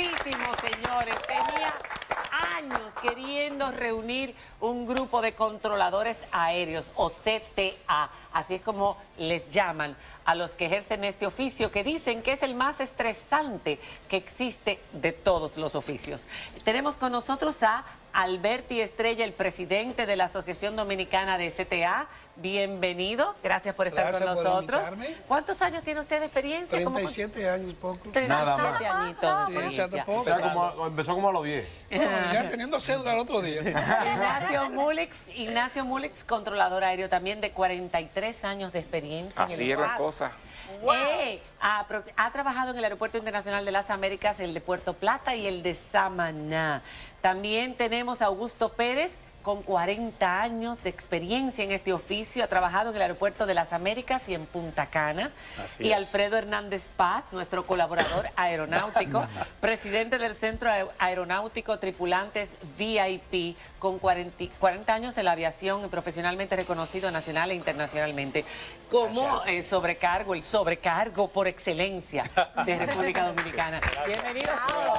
importantísimo, señores. Tenía años queriendo reunir un grupo de controladores aéreos, o CTA, así es como les llaman a los que ejercen este oficio, que dicen que es el más estresante que existe de todos los oficios. Tenemos con nosotros a Alberti Estrella, el presidente de la Asociación Dominicana de CTA. Bienvenido, gracias por estar con nosotros. ¿Cuántos años tiene usted de experiencia? 37 años, poco. 37 añitos. Sí, se hace poco. Empezó como a los 10. Bueno, ya teniendo cédula el otro día. Ignacio Múlex, controlador aéreo también de 43 años de experiencia. Así es la cosa. Wow. Ha trabajado en el Aeropuerto Internacional de las Américas, el de Puerto Plata y el de Samaná. También tenemos a Augusto Pérez, con 40 años de experiencia en este oficio, ha trabajado en el Aeropuerto de las Américas y en Punta Cana. Así es. Alfredo Hernández Paz, nuestro colaborador aeronáutico, presidente del Centro Aeronáutico Tripulantes VIP, con 40 años en la aviación, profesionalmente reconocido nacional e internacionalmente, como el sobrecargo por excelencia de República Dominicana. Bienvenidos todos.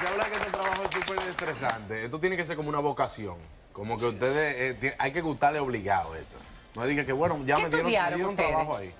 Se habla que este trabajo es súper estresante. Esto tiene que ser como una vocación. Como que ustedes, hay que gustarle obligado esto. No digan que bueno, ya me dieron trabajo ahí.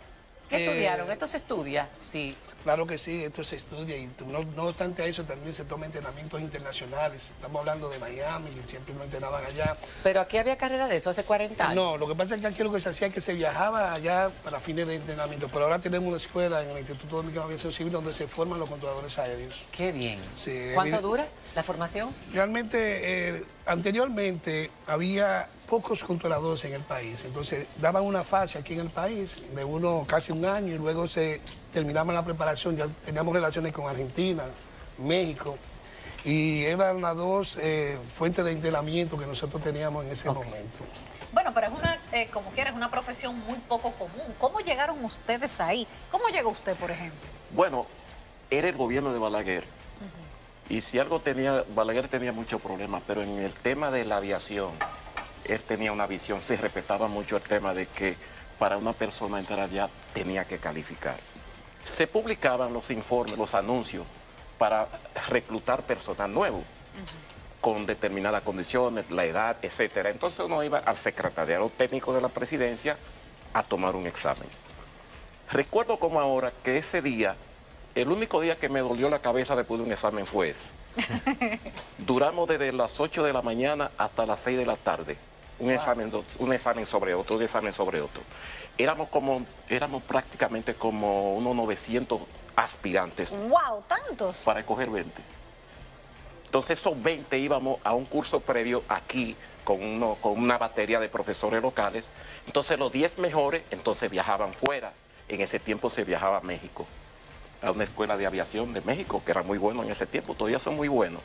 ¿Qué estudiaron? ¿Esto se estudia? Sí. Claro que sí, esto se estudia. Y no obstante a eso, también se toman entrenamientos internacionales. Estamos hablando de Miami, que siempre me entrenaban allá. ¿Pero aquí había carrera de eso hace 40 años? No, lo que pasa es que aquí lo que se hacía es que se viajaba allá para fines de entrenamiento. Pero ahora tenemos una escuela en el Instituto Dominicano de Aviación Civil donde se forman los controladores aéreos. ¡Qué bien! Sí, ¿cuánto dura la formación? Realmente, anteriormente había pocos controladores en el país, entonces daban una fase aquí en el país de casi un año y luego se terminaba la preparación, ya teníamos relaciones con Argentina, México y eran las dos fuentes de entrenamiento que nosotros teníamos en ese momento. Bueno, pero es una, como quieras, una profesión muy poco común. ¿Cómo llegaron ustedes ahí? ¿Cómo llegó usted, por ejemplo? Bueno, era el gobierno de Balaguer. Y si algo tenía, Balaguer tenía muchos problemas, pero en el tema de la aviación, él tenía una visión, se respetaba mucho el tema de que para una persona entrar allá tenía que calificar. Se publicaban los informes, los anuncios para reclutar personal nuevo, con determinadas condiciones, la edad, etcétera. Entonces uno iba al secretariado técnico de la presidencia a tomar un examen. Recuerdo como ahora que ese día, el único día que me dolió la cabeza después de un examen fue ese. Duramos desde las 8 de la mañana hasta las 6 de la tarde. Un examen sobre otro, un examen sobre otro. Éramos prácticamente como unos 900 aspirantes. ¡Wow! ¿Tantos? Para escoger 20. Entonces esos 20 íbamos a un curso previo aquí con una batería de profesores locales. Entonces los 10 mejores viajaban fuera. En ese tiempo se viajaba a México, a una escuela de aviación de México, que era muy bueno en ese tiempo, todavía son muy buenos.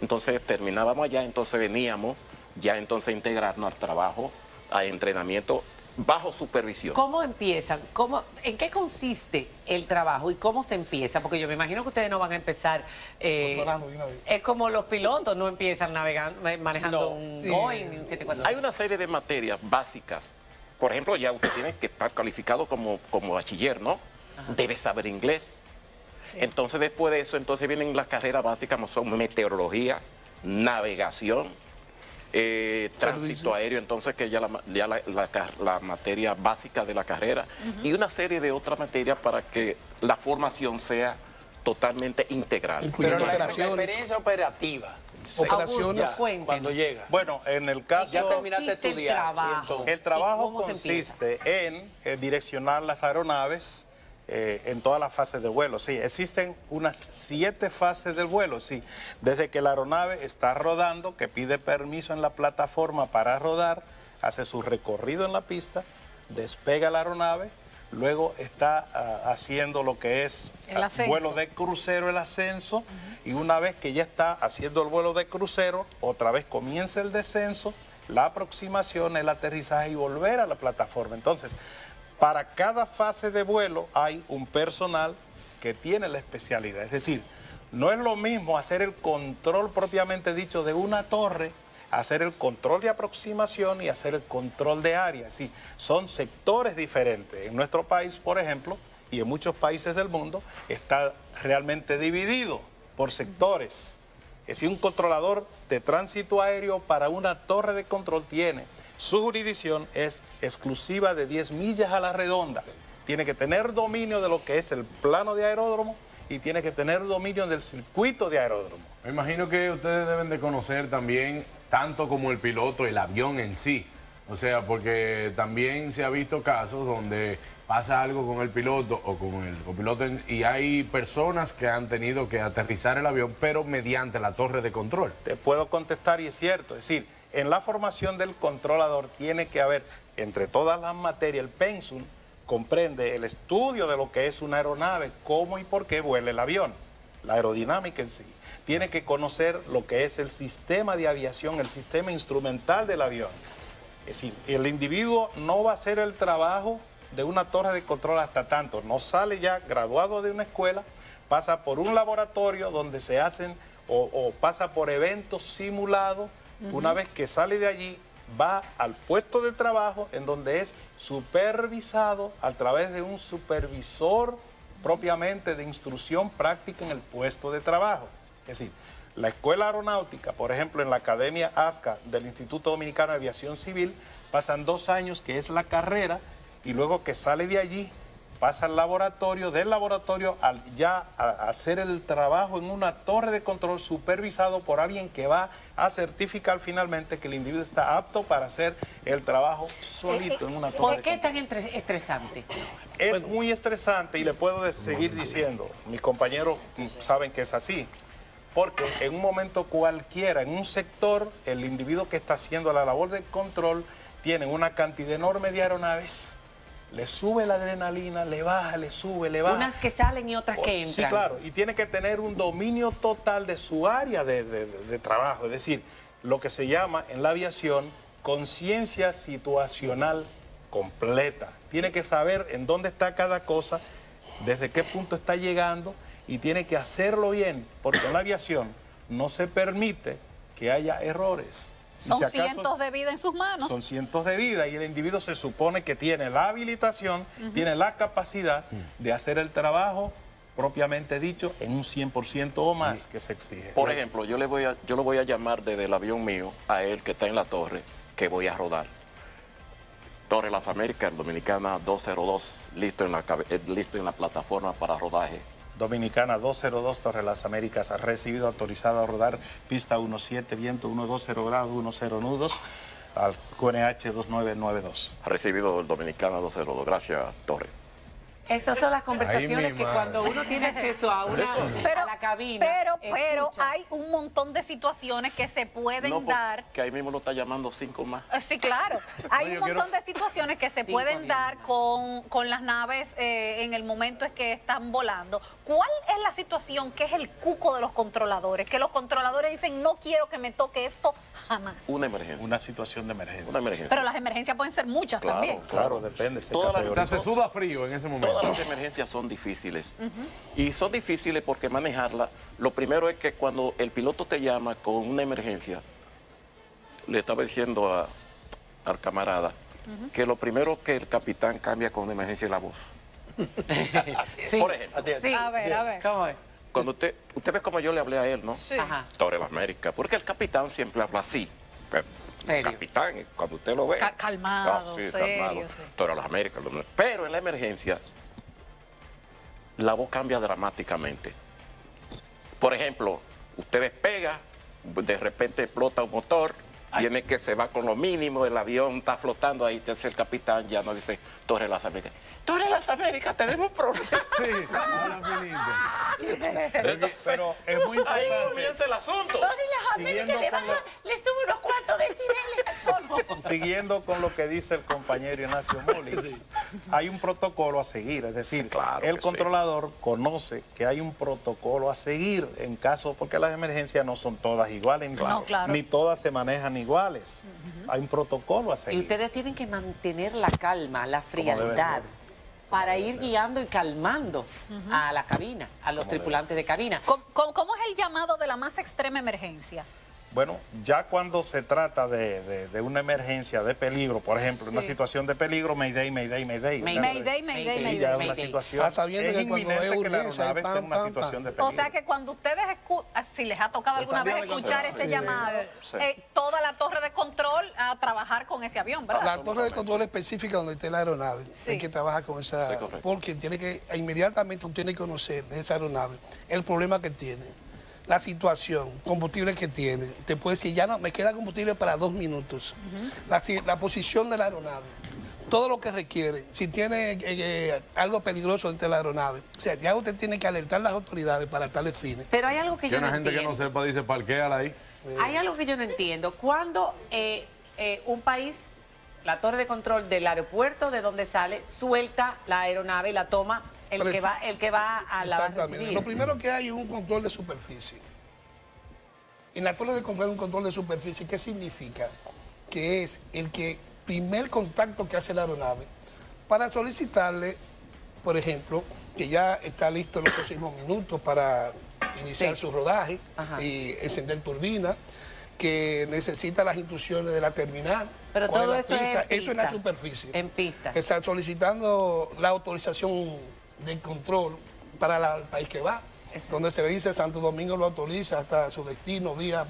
Entonces terminábamos allá, veníamos ya a integrarnos al trabajo, a entrenamiento bajo supervisión. ¿Cómo empiezan? ¿En qué consiste el trabajo y cómo se empieza? Porque yo me imagino que ustedes no van a empezar... es como los pilotos, no empiezan navegando, manejando un Boeing, un 747. Hay una serie de materias básicas. Por ejemplo, ya usted tiene que estar calificado como bachiller, ¿no? Ajá. Debe saber inglés. Sí. Entonces, después de eso, vienen las carreras básicas, como son meteorología, navegación, tránsito aéreo, que ya la materia básica de la carrera, y una serie de otras materias para que la formación sea totalmente integral. Pero la experiencia operativa. Operaciones cuando llega. Bueno, en el caso... Ya terminaste de estudiar. El trabajo consiste en direccionar las aeronaves en todas las fases del vuelo. Sí, existen unas 7 fases del vuelo, sí. Desde que la aeronave está rodando, que pide permiso en la plataforma para rodar, hace su recorrido en la pista, despega la aeronave, luego está haciendo lo que es el vuelo de crucero, el ascenso, y una vez que ya está haciendo el vuelo de crucero, otra vez comienza el descenso, la aproximación, el aterrizaje y volver a la plataforma. Entonces, para cada fase de vuelo hay un personal que tiene la especialidad. Es decir, no es lo mismo hacer el control propiamente dicho de una torre, hacer el control de aproximación y hacer el control de área. Sí, son sectores diferentes. En nuestro país, por ejemplo, y en muchos países del mundo está realmente dividido por sectores. Es decir, un controlador de tránsito aéreo para una torre de control tiene, su jurisdicción es exclusiva de 10 millas a la redonda. Tiene que tener dominio de lo que es el plano de aeródromo y tiene que tener dominio del circuito de aeródromo. Me imagino que ustedes deben de conocer también, tanto como el piloto, el avión en sí. O sea, porque también se ha visto casos donde pasa algo con el piloto o con el copiloto y hay personas que han tenido que aterrizar el avión, pero mediante la torre de control. Te puedo contestar y es cierto. Es decir, en la formación del controlador tiene que haber, entre todas las materias, el pensum comprende el estudio de lo que es una aeronave, cómo y por qué vuela el avión, la aerodinámica en sí. Tiene que conocer lo que es el sistema de aviación, el sistema instrumental del avión. Es decir, el individuo no va a hacer el trabajo de una torre de control hasta tanto. No sale ya graduado de una escuela, pasa por un laboratorio donde se hacen o pasa por eventos simulados. Una vez que sale de allí, va al puesto de trabajo en donde es supervisado a través de un supervisor propiamente de instrucción práctica en el puesto de trabajo. Es decir, la escuela aeronáutica, por ejemplo, en la Academia ASCA del Instituto Dominicano de Aviación Civil, pasan 2 años, que es la carrera, y luego que sale de allí, pasa al laboratorio, del laboratorio a hacer el trabajo en una torre de control supervisado por alguien que va a certificar finalmente que el individuo está apto para hacer el trabajo solito en una torre de control. ¿Por qué tan estresante? Es muy estresante y le puedo seguir diciendo, mis compañeros saben que es así, porque en un momento cualquiera, en un sector, el individuo que está haciendo la labor de control tienen una cantidad enorme de aeronaves, le sube la adrenalina, le baja, le sube, le baja. Unas que salen y otras que entran. Sí, claro, y tiene que tener un dominio total de su área de trabajo, es decir, lo que se llama en la aviación conciencia situacional completa. Tiene que saber en dónde está cada cosa, desde qué punto está llegando y tiene que hacerlo bien, porque en la aviación no se permite que haya errores. Son cientos de vidas en sus manos. Son cientos de vidas y el individuo se supone que tiene la habilitación, tiene la capacidad de hacer el trabajo, propiamente dicho, en un 100% o más que se exige. Por ejemplo, yo lo voy a llamar desde el avión mío a él que está en la torre, que voy a rodar. Torre Las Américas, Dominicana 202, listo en la plataforma para rodaje. Dominicana 202, Torre Las Américas, ha recibido autorizado a rodar pista 17, viento 120 grados, 10 nudos, al QNH 2992. Ha recibido el Dominicana 202, gracias, Torre. Estas son las conversaciones que cuando uno tiene acceso a una a la cabina. Pero hay un montón de situaciones que se pueden dar. Que ahí mismo lo está llamando 5 más. Sí, claro. Hay un montón de situaciones que se pueden dar con las naves en el momento es que están volando. ¿Cuál es la situación que es el cuco de los controladores? Que los controladores dicen, no quiero que me toque esto jamás. Una emergencia. Una situación de emergencia. Una emergencia. Pero las emergencias pueden ser muchas también. Claro, depende. O sea, se suda frío en ese momento. Todas las emergencias son difíciles y son difíciles porque manejarla, lo primero es que cuando el piloto te llama con una emergencia, le estaba diciendo al camarada que lo primero que el capitán cambia con una emergencia es la voz. Sí. Por ejemplo, sí. A ver. ¿Cómo es? Cuando usted ve como yo le hablé a él, ¿no? Sí. Ajá. Torre de América, porque el capitán siempre habla así. ¿Serio? Capitán, cuando usted lo ve calmado, sí, serio, calmado. Sí. Todas las Américas, pero en la emergencia la voz cambia dramáticamente. Por ejemplo, usted despega, de repente explota un motor, tiene que se va con lo mínimo, el avión está flotando ahí, entonces el capitán ya no dice Torre Las Américas. Torre Las Américas, tenemos problemas. Sí, pero es muy importante. Ahí comienza el asunto. Torre Las Américas le sube unos cuantos decibeles. Siguiendo con lo que dice el compañero Ignacio Múlex, hay un protocolo a seguir. Es decir, claro, el controlador conoce que hay un protocolo a seguir en caso, porque las emergencias no son todas iguales, ni todas se manejan iguales. Hay un protocolo a seguir. Y ustedes tienen que mantener la calma, la frialdad, para ir guiando y calmando a la cabina, a los tripulantes de cabina. ¿Cómo es el llamado de la más extrema emergencia? Bueno, ya cuando se trata de una emergencia, de peligro, por ejemplo, sí, una situación de peligro, Mayday, Mayday, Mayday. Mayday, ya es una situación, es inminente que la aeronave esté en una situación de peligro. O sea que cuando ustedes, si les ha tocado alguna vez escuchar ese llamado, toda la torre de control a trabajar con ese avión, ¿verdad? La torre de control específica donde esté la aeronave, hay que trabajar con esa, porque tiene que, inmediatamente tiene que conocer de esa aeronave el problema que tiene, la situación, combustible que tiene. Te puede decir, ya no, me queda combustible para 2 minutos. La posición de la aeronave, todo lo que requiere. Si tiene algo peligroso entre la aeronave, o sea, ya usted tiene que alertar a las autoridades para tales fines. Pero hay algo que yo no entiendo. Hay gente que no sepa, dice, parquéala ahí. Hay algo que yo no entiendo. Cuando un país, la torre de control del aeropuerto de donde sale, suelta la aeronave y la toma... El que va a la barra civil. Lo primero que hay es un control de superficie. En la torre de control hay un control de superficie. ¿Qué significa? Que es el que primer contacto que hace la aeronave para solicitarle, por ejemplo, que ya está listo en los próximos minutos para iniciar su rodaje y encender turbina, que necesita las instrucciones de la terminal. Pero todo eso es en pista. Eso es la superficie. En pista. Está solicitando la autorización del control para el país que va, donde se le dice Santo Domingo lo autoriza hasta su destino vía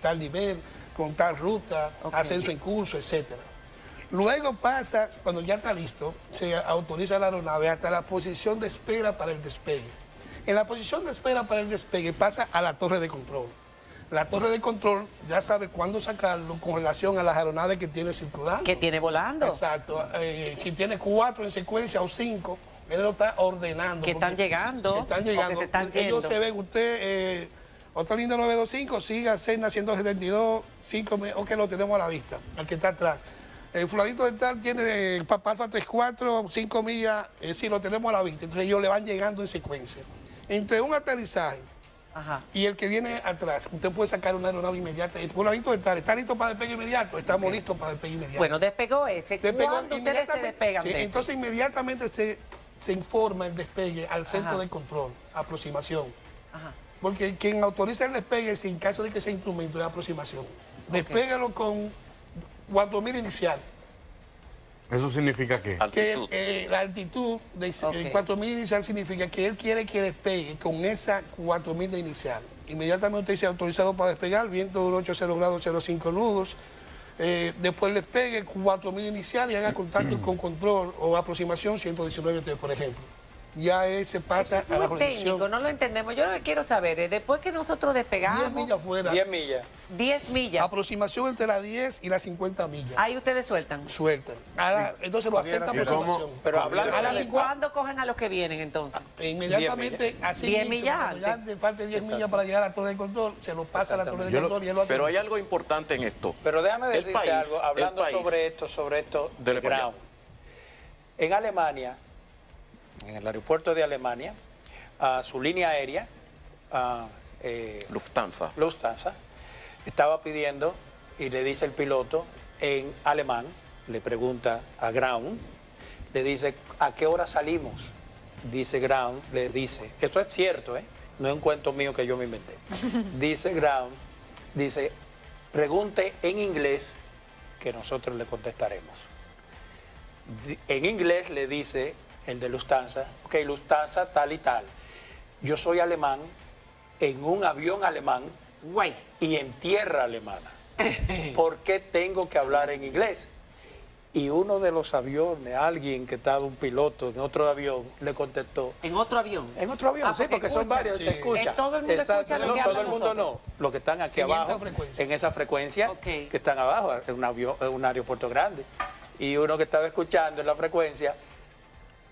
tal nivel, con tal ruta, ascenso en curso, etcétera. Luego pasa, cuando ya está listo, se autoriza la aeronave hasta la posición de espera para el despegue. En la posición de espera para el despegue pasa a la torre de control. La torre de control ya sabe cuándo sacarlo con relación a las aeronaves que tiene circulando. Que tiene volando. Exacto. Si tiene 4 en secuencia o 5, él lo está ordenando. Que están llegando. Que están llegando. Se están ellos yendo. Se ven, usted, otra linda 925, siga Cena 172, 5, ok, lo tenemos a la vista, al que está atrás. El fulanito de tal tiene el Alfa 34, 5 millas, sí, lo tenemos a la vista. Entonces ellos le van llegando en secuencia. Entre un aterrizaje y el que viene atrás, usted puede sacar una aeronave inmediata. El fulanito de tal, ¿está listo para despegue inmediato? Estamos listos para despegue inmediato. Bueno, despegó ese. ¿Cuándo ustedes se despegan? Sí, entonces inmediatamente se informa el despegue al centro de control, aproximación. Porque quien autoriza el despegue, en caso de que sea instrumento de aproximación, despégalo con 4000 inicial. ¿Eso significa qué? Altitud. Que la altitud de 4000 inicial significa que él quiere que despegue con esa 4000 de inicial. Inmediatamente usted se ha autorizado para despegar, viento 180 grados 0,5 nudos. Después les pegue 4000 iniciales y haga contacto con control o aproximación 119, por ejemplo. Ya se pasa a la coordinación. Técnico, no lo entendemos. Yo lo que quiero saber es, después que nosotros despegamos... 10 millas fuera. 10 millas. 10 millas. Aproximación entre las 10 y las 50 millas. Ahí ustedes sueltan. Sueltan. Entonces lo aceptan por aproximación. Pero hablando, ¿cuándo cogen a los que vienen entonces? Inmediatamente, así 10 millas. Falta 10 millas para llegar a la torre de control, se lo pasa a la torre de control y él lo hace. Pero hay algo importante en esto. Pero déjame decirte algo, hablando sobre esto del ground. En Alemania... En el aeropuerto de Alemania, su línea aérea, Lufthansa, estaba pidiendo, y le dice el piloto en alemán, le pregunta a Ground, le dice, ¿a qué hora salimos? Dice Ground, le dice, esto es cierto, no es un cuento mío que yo me inventé. Dice Ground, dice, pregunte en inglés que nosotros le contestaremos. En inglés le dice... el de Lufthansa, ok, Lufthansa tal y tal. Yo soy alemán, en un avión alemán y en tierra alemana. ¿Por qué tengo que hablar en inglés? Y uno de los aviones, alguien que estaba un piloto en otro avión, le contestó. ¿En otro avión? En otro avión, sí, porque son varios, se escucha. Todo el mundo escucha. No, todo el mundo no. Los que están aquí abajo, en esa frecuencia, que están abajo, es un aeropuerto grande. Y uno que estaba escuchando en la frecuencia,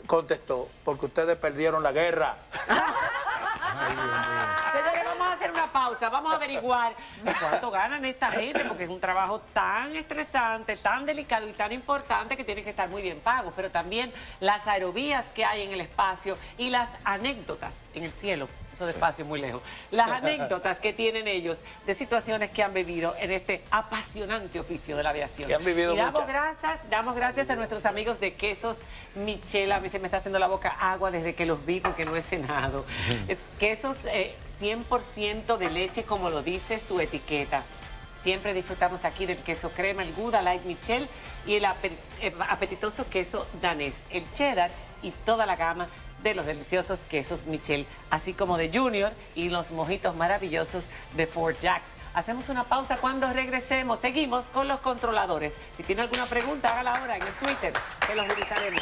contestó, porque ustedes perdieron la guerra. Ay, Dios mío. Señores, vamos a hacer una pausa, vamos a averiguar cuánto ganan esta gente, porque es un trabajo tan estresante, tan delicado y tan importante que tienen que estar muy bien pagos, pero también las aerovías que hay en el espacio y las anécdotas en el cielo, eso de espacio muy lejos, las anécdotas que tienen ellos de situaciones que han vivido en este apasionante oficio de la aviación. Y han vivido damos gracias a nuestros amigos de Quesos Michela. A mí se me está haciendo la boca agua desde que los vi porque no he cenado. Quesos 100% de leche, como lo dice su etiqueta. Siempre disfrutamos aquí del queso crema, el Gouda Light Michel y el apetitoso queso danés, el cheddar y toda la gama de los deliciosos quesos Michel, así como de Junior y los mojitos maravillosos de Four Jacks. Hacemos una pausa. Cuando regresemos, seguimos con los controladores. Si tiene alguna pregunta, hágala ahora en el Twitter, que los revisaremos.